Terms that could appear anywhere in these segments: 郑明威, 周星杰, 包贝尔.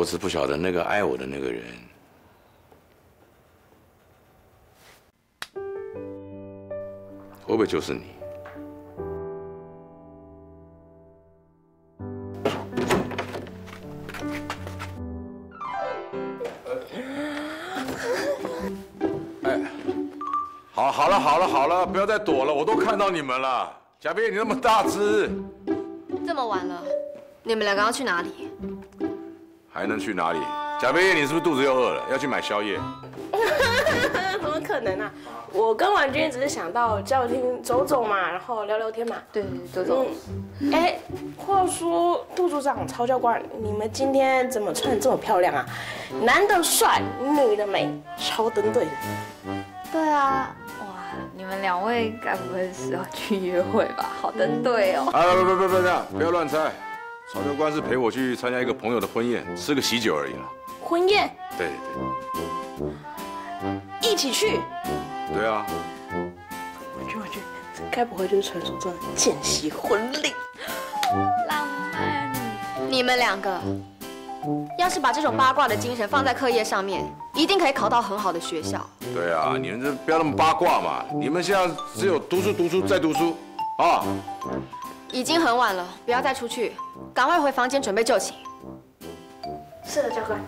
我只不晓得那个爱我的那个人，会不会就是你？哎，好了，不要再躲了，我都看到你们了。小编，你那么大只，这么晚了，你们两个要去哪里？ 还能去哪里？贾飞，你是不是肚子又饿了？要去买宵夜？怎么可能啊！我跟婉君只是想到叫听走走嘛，然后聊聊天嘛。对，走走。哎，话说杜组长、曹教官，你们今天怎么穿得这么漂亮啊？男的帅，女的美，超登对的。对啊，哇，你们两位该不会是要去约会吧？好登对哦！啊，不要乱猜。 曹教官是陪我去参加一个朋友的婚宴，吃个喜酒而已啦。婚宴？对，一起去？对啊。我去，这该不会就是传说中的见习婚礼？浪漫。你们两个，要是把这种八卦的精神放在课业上面，一定可以考到很好的学校。对啊，你们这不要那么八卦嘛！你们现在只有读书再读书啊！ 已经很晚了，不要再出去，赶快回房间准备就寝。是的，教官。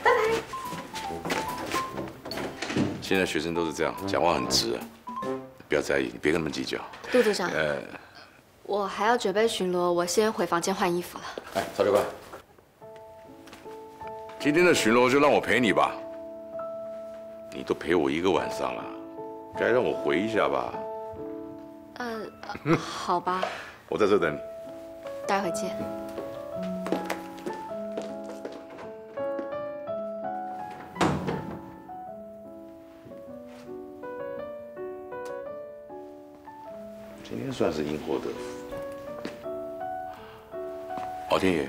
拜拜。现在学生都是这样，讲话很直，不要在意，你别跟他们计较。杜组长，我还要准备巡逻，我先回房间换衣服了。哎，曹教官，今天的巡逻就让我陪你吧，你都陪我一个晚上了，该让我回一下吧。 好吧，我在这等你，待会见。今天算是因祸得福。敖天野，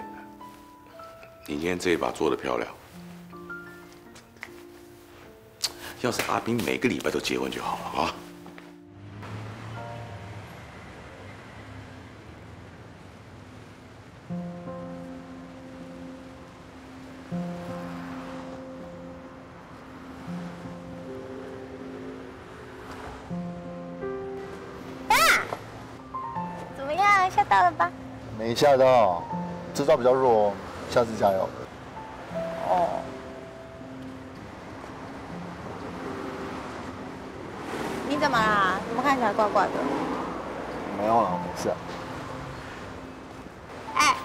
你今天这一把做得漂亮。要是阿斌每个礼拜都结婚就好了啊。 吓到，这招比较弱哦，下次加油。哦。你怎么啦？怎么看起来怪怪的？没有啦，没事。哎，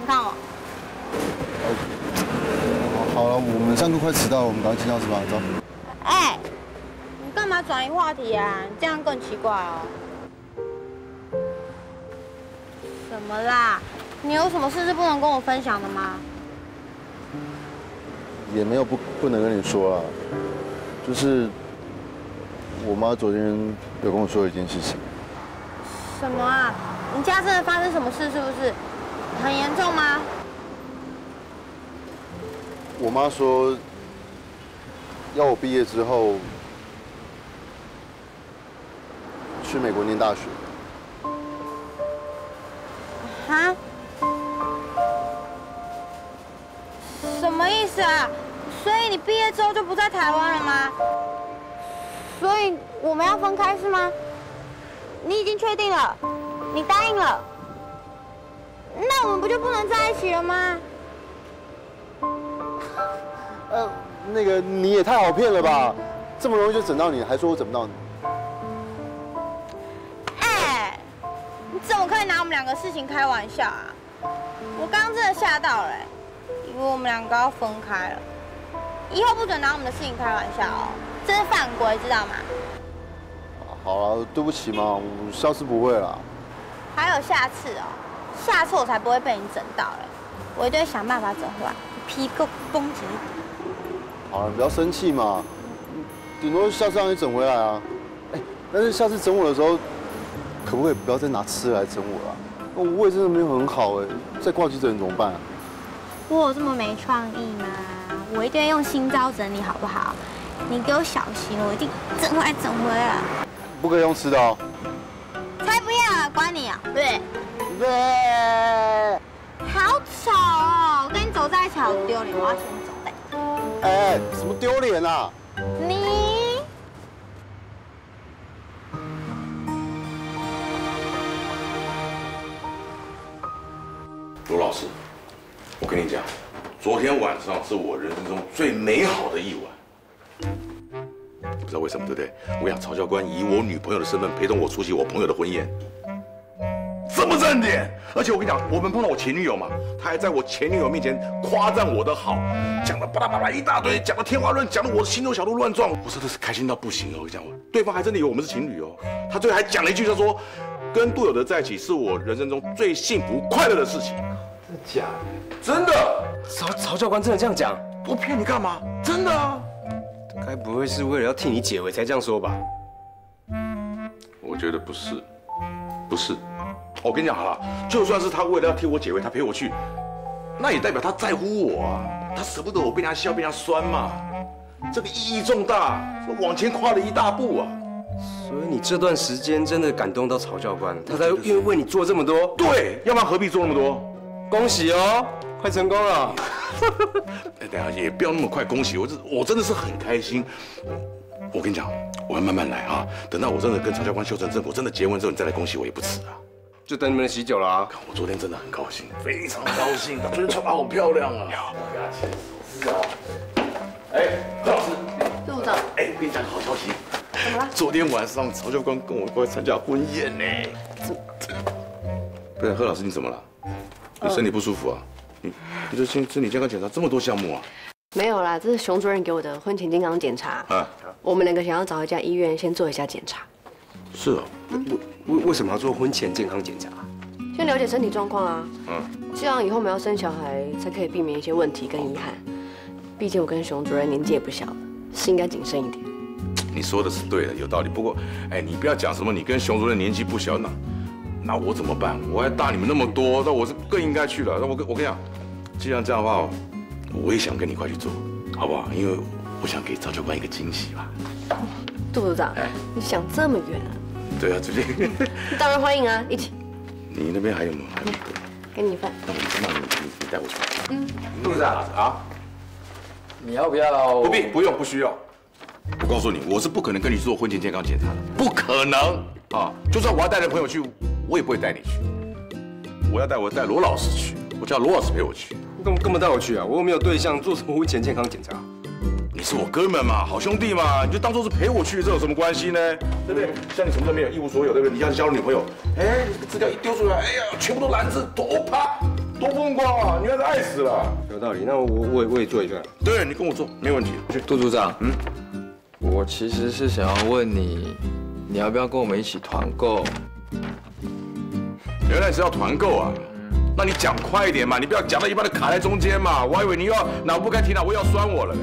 你看我。好了，我们上课快迟到了，我们赶快去教室吧，走。哎，你干嘛转移话题啊？你这样更奇怪哦。 怎么啦？你有什么事是不能跟我分享的吗？也没有不能跟你说啊，就是我妈昨天有跟我说一件事情。什么啊？你家真的发生什么事？是不是很严重吗？我妈说，要我毕业之后去美国念大学。 啊？什么意思啊？所以你毕业之后就不在台湾了吗？所以我们要分开是吗？你已经确定了，你答应了，那我们不就不能在一起了吗？那个你也太好骗了吧！这么容易就整到你，还说我整不到你。 怎么可以拿我们两个事情开玩笑啊！我刚刚真的吓到了，以为我们两个要分开了，以后不准拿我们的事情开玩笑哦，这是犯规，知道吗？好了，对不起嘛，我下次不会了。还有下次哦，下次我才不会被你整到嘞，我一定会想办法整回来，皮够绷紧一点。好了，不要生气嘛，顶多下次让你整回来啊。哎，但是下次整我的时候。 可不可以不要再拿吃来整我了？我胃真的没有很好哎，再挂急诊怎么办啊？我有这么没创意吗？我一定要用新招整你，好不好？你给我小心，我一定整回来。不可以用吃的哦。才不要啊！管你啊！对。好才好丢脸，我要先走嘞。哎，什么丢脸啊？你。卢老师，我跟你讲，昨天晚上是我人生中最美好的一晚。不知道为什么，对不对？我想曹教官以我女朋友的身份陪同我出席我朋友的婚宴。 这么正点，而且我跟你讲，我们碰到我前女友嘛，她还在我前女友面前夸赞我的好，讲了巴拉巴拉一大堆，讲了天花乱，讲了我的心中小鹿乱撞，我真的是开心到不行哦！我跟你讲，对方还真的以为我们是情侣哦，他最后还讲了一句，他说，跟杜友德在一起是我人生中最幸福快乐的事情。真的假的？真的。曹教官真的这样讲？我骗你干嘛？真的啊？该不会是为了要替你解围才这样说吧？我觉得不是，不是。 我跟你讲好了，就算是他为了要替我解围，他陪我去，那也代表他在乎我啊，他舍不得我被人家笑、被人家酸嘛，这个意义重大，往前跨了一大步啊。所以你这段时间真的感动到曹教官，他才愿意为你做这么多。对，要不然何必做那么多？恭喜哦，快成功了。哎，等下也不要那么快恭喜，我真的是很开心。我跟你讲，我要慢慢来啊，等到我真的跟曹教官修成正果，真的结婚之后，你再来恭喜我也不迟啊。 就等你们喜酒了啊！我昨天真的很高兴，非常高兴。昨天穿得好漂亮啊！是啊。哎，何老师，陆总，哎，我跟你讲个好消息。怎么了？昨天晚上曹教官跟我过来参加婚宴呢。不是何老师，你怎么了？你身体不舒服啊？你这身体健康检查这么多项目啊？没有啦，这是熊主任给我的婚前健康检查。啊。我们2个想要找一家医院先做一下检查。是啊。嗯。 为什么要做婚前健康检查？先了解身体状况啊，嗯，这样以后我们要生小孩才可以避免一些问题跟遗憾。毕竟我跟熊主任年纪也不小了，是应该谨慎一点。你说的是对的，有道理。不过，哎，你不要讲什么你跟熊主任年纪不小，那我怎么办？我还大你们那么多，那我是更应该去了。那我跟你讲，既然这样的话，我也想跟你一块去做，好不好？因为我想给赵教官一个惊喜吧。杜组长，哎，你想这么远啊？ 对啊，最近当然欢迎啊，一起。你那边还有吗？给你一份。那你带我去。嗯，杜子啊，你要不要？不必，不用，不需要。我告诉你，我是不可能跟你做婚前健康检查的，不可能啊！就算我要带着朋友去，我也不会带你去。我要带我带罗老师去，我叫罗老师陪我去。你干嘛带我去啊？我又没有对象，做什么婚前健康检查？ 你是我哥们嘛，好兄弟嘛，你就当做是陪我去，这有什么关系呢？对不对？像你什么都没有，一无所有，对不对？你要是交了女朋友，哎，资料一丢出来，哎呀，全部都蓝字，多啪，多风光啊！女孩子爱死了，有道理。那我也做一份。对，你跟我做，没问题。去，杜组长，嗯，我其实是想要问你，你要不要跟我们一起团购？原来是要团购啊。 那你讲快一点嘛，你不要讲到一半的卡在中间嘛，我还以为你又要哪不该提哪位要酸我了嘞。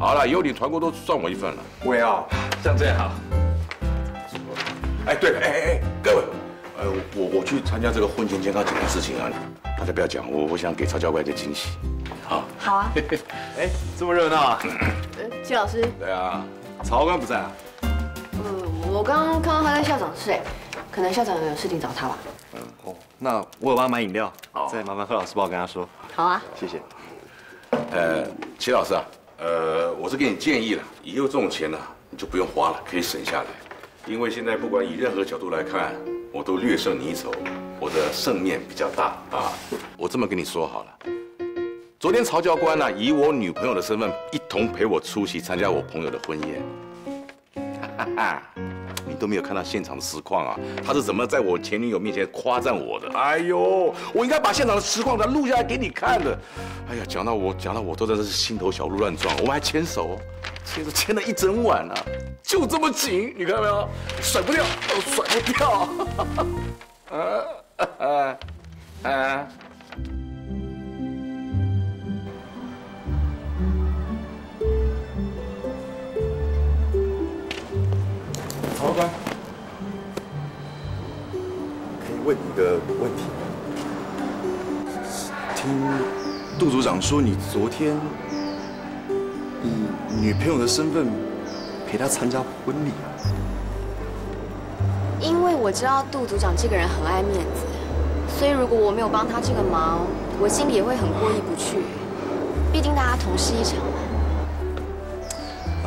好了，以后你团购都算我一份了。我也要，这样最好。哎，对了，哎，各位，我去参加这个婚前健康检查的事情啊，大家不要讲，我想给曹教官一个惊喜。好。好啊。哎，这么热闹啊。季老师。对啊，曹官不在啊。我刚刚看到他在校长室，哎，可能校长有事情找他吧。 哦，那我有帮他买饮料，再麻烦贺老师帮我跟他说。好啊，谢谢。齐老师啊，我是给你建议了，以后这种钱呢，你就不用花了，可以省下来。因为现在不管以任何角度来看，我都略胜你一筹，我的胜面比较大啊。我这么跟你说好了，昨天曹教官呢，以我女朋友的身份一同陪我出席参加我朋友的婚宴，哈哈。 你都没有看到现场的实况啊！他是怎么在我前女友面前夸赞我的？哎呦，我应该把现场的实况给他录下来给你看的。哎呀，讲到我都真的是心头小鹿乱撞。我们还牵手，牵了一整晚啊，就这么紧，你看到没有？甩不掉，甩不掉。曹官，可以问你个问题吗？听杜组长说，你昨天以女朋友的身份陪她参加婚礼啊？因为我知道杜组长这个人很爱面子，所以如果我没有帮他这个忙，我心里也会很过意不去。毕竟大家同事一场嘛。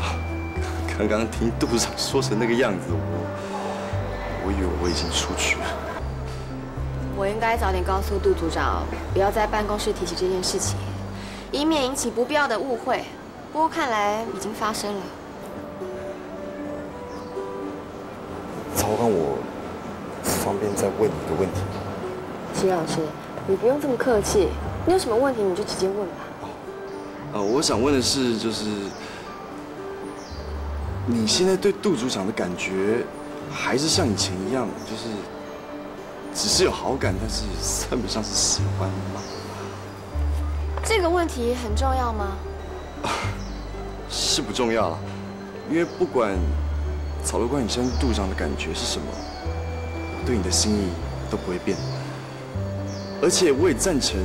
啊，刚刚听杜长说成那个样子，我以为我已经出去了。我应该早点告诉杜组长，不要在办公室提起这件事情，以免引起不必要的误会。不过看来已经发生了。曹刚，我方便再问你一个问题。 齐老师，你不用这么客气，你有什么问题你就直接问吧。我想问的是，就是你现在对杜组长的感觉，还是像以前一样，就是只是有好感，但是算不上是喜欢吗？这个问题很重要吗？是不重要了，因为不管草乐观以前杜组长的感觉是什么，我对你的心意都不会变。 而且我也赞成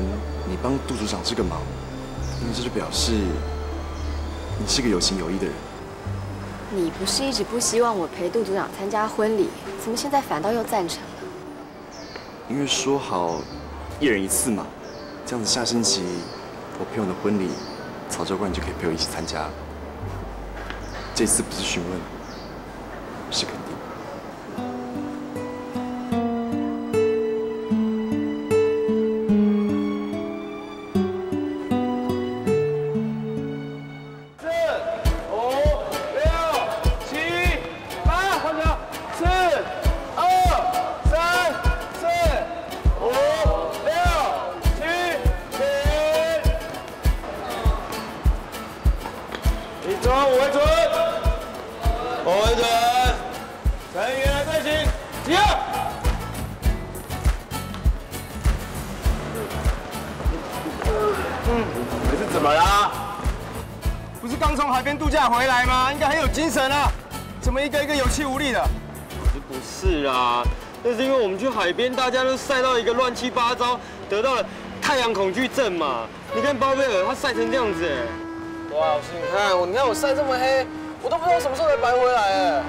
你帮杜组长这个忙，因为这就表示你是个有情有义的人。你不是一直不希望我陪杜组长参加婚礼，怎么现在反倒又赞成了？因为说好一人一次嘛，这样子下星期我朋友的婚礼，曹教官你就可以陪我一起参加了。这次不是询问，是肯定。 精神啊！怎么一个一个有气无力的？不是啊，那是因为我们去海边，大家都晒到一个乱七八糟，得到了太阳恐惧症嘛。你看包贝尔，他晒成这样子哎！哇，老师，你看我晒这么黑，我都不知道什么时候才白回来哎。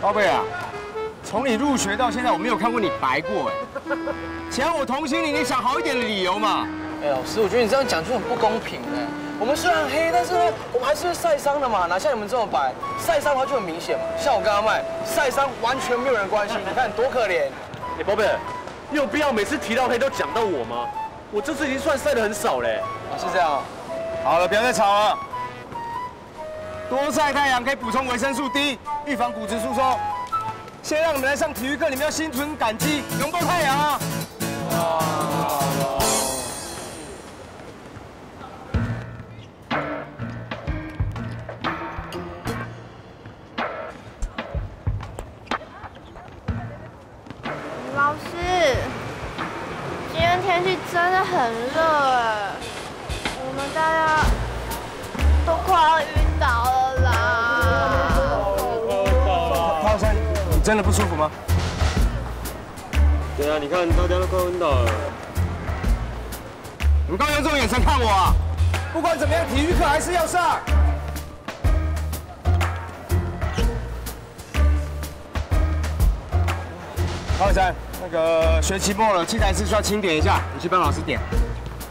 包贝尔，从你入学到现在，我没有看过你白过哎。想我同情你，你想好一点的理由嘛。哎，老师，我觉得你这样讲就很不公平哎。 我们虽然黑，但是呢，我们还是会晒伤的嘛，哪像你们这么白，晒伤的话就很明显嘛。像我跟阿麦晒伤完全没有人关心，你看多可怜。哎，宝贝，你有必要每次提到黑都讲到我吗？我这次已经算晒得很少嘞。是这样。好了，不要再吵了。多晒太阳可以补充维生素 D， 预防骨质疏松。先让你们来上体育课，你们要心存感激，拥抱太阳啊！ 真的很热哎，我们大家都快要晕倒了啦！涛山，你真的不舒服吗？对啊，你看大家都快晕倒了。你们刚用这种眼神看我啊！不管怎么样，体育课还是要上。 高以山，那个学期末了，器材是需要清点一下，你去帮老师点，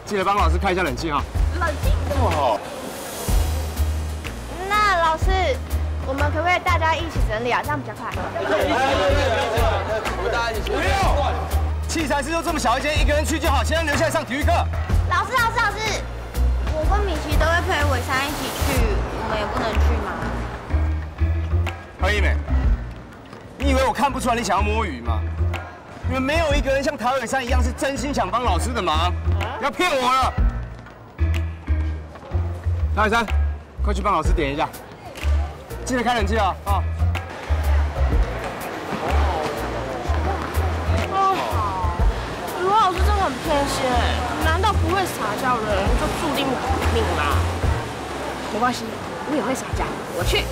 记得帮老师开一下冷气哈。冷气这么好？那老师，我们可不可以大家一起整理啊？这样比较快。我们大家一起。不用。器材室就这么小一间，一个人去就好，现在留下来上体育课。老师，我跟米奇都会陪伟山一起去，我们也不能去吗？何一美，你以为我看不出来你想要摸鱼吗？ 你们没有一个人像陶伟山一样是真心想帮老师的忙，不要骗我了。陶伟山，快去帮老师点一下，记得开冷气啊！啊。哦，罗老师真的很偏心哎，难道不会撒娇的人就注定苦命吗？没关系，我也会撒娇，我去。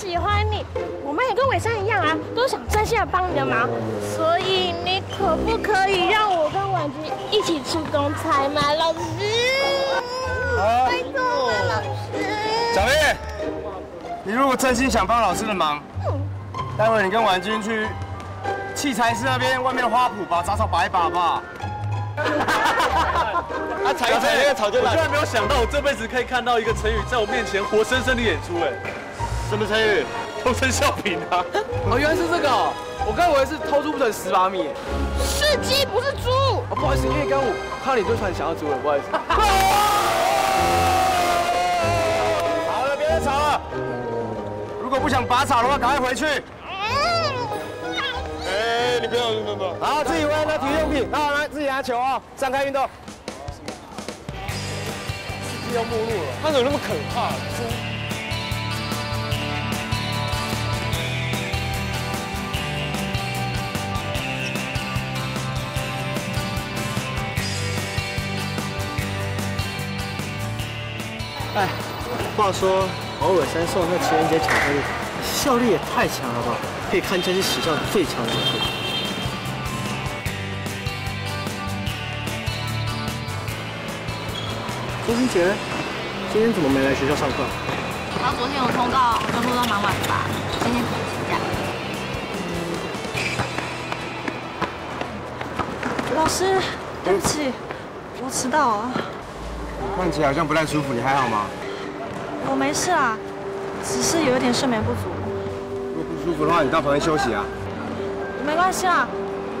喜欢你，我们也跟伟山一样啊，都想真心的帮你的忙，所以你可不可以让我跟婉君一起出公差吗，老师？拜托了，老师。小丽，你如果真心想帮老师的忙，待会你跟婉君去器材室那边外面的花圃把杂草拔一拔吧。啊，踩那个草就烂。我居然没有想到，我这辈子可以看到一个成语在我面前活生生的演出，哎，什么成语？偷生笑柄啊！哦，原来是这个、哦，我刚以为是偷猪不成蚀把米。是鸡不是猪。哦，不好意思，因为刚我看你就突然想要猪了，不好意思。好了，别再吵了。如果不想拔草的话，赶快回去。 哎，你不要，不要，不要！好，自己玩的体育用品，然后来自己拿球啊，展开运动。世界要没落了，他怎么那么可怕？猪！哎，话说黄伟山送那情人节巧克力，效力也太强了吧！ 可以堪称是史上最强的人物。周星杰，今天怎么没来学校上课？然后昨天有通告，好像录到蛮晚的吧，今天请假。老师，对不起，我迟到了。我看起来好像不太舒服，你还好吗？我没事啊，只是有一点睡眠不足。 不舒服的话，你到旁边休息啊。没关系啊，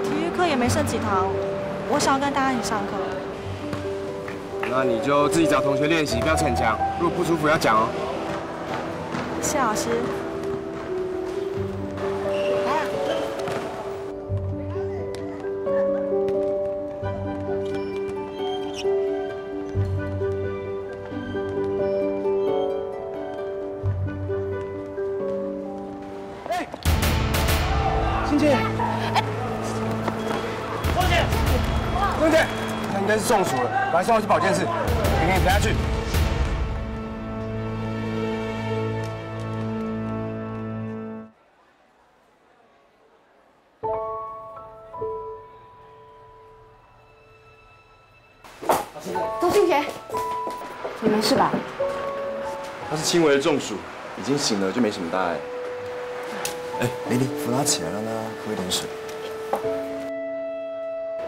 体育课也没剩几堂，我想要跟大家一起上课。那你就自己找同学练习，不要逞强。如果不舒服要讲哦。谢老师。中暑了，我还送我去保健室。婷婷，你陪他去。周星杰，你没事吧？他是轻微的中暑，已经醒了，就没什么大碍。哎，玲玲，扶他起来，让他喝一点水。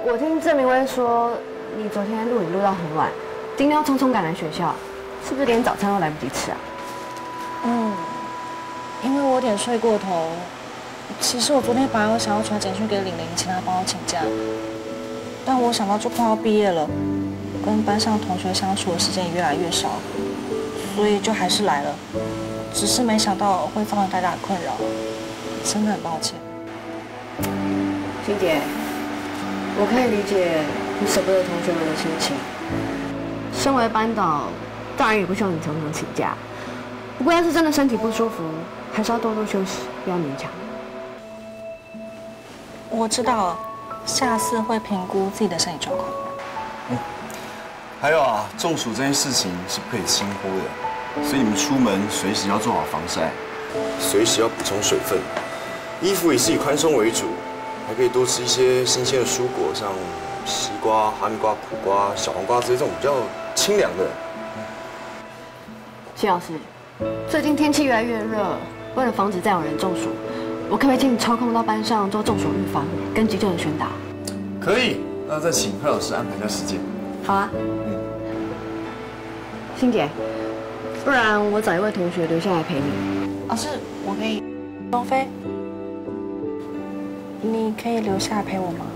我听郑明威说。 你昨天录影录到很晚，今天要匆匆赶来学校，是不是连早餐都来不及吃啊？嗯，因为我有点睡过头。其实我昨天本来我想要传简讯给玲玲，请她帮我请假，但我想到就快要毕业了，跟班上同学相处的时间也越来越少，所以就还是来了，只是没想到会造成大家的困扰，真的很抱歉。欣姐，我可以理解。 你舍不得同学们的心情。身为班导，当然也不希望你常常请假。不过要是真的身体不舒服，还是要多多休息，不要勉强。我知道了，下次会评估自己的身体状况。嗯。还有啊，中暑这件事情是不可以轻忽的，所以你们出门随时要做好防晒，随时要补充水分，衣服也是以宽松为主，还可以多吃一些新鲜的蔬果，像。 西瓜、哈密瓜、苦瓜、小黄瓜之类这种比较清凉的。谢老师，最近天气越来越热，为了防止再有人中暑，我可不可以请你抽空到班上做中暑预防跟急救的宣导？可以，那再请贺老师安排一下时间。好啊。嗯。欣姐，不然我找一位同学留下来陪你。老师，我可以。王菲，你可以留下来陪我吗？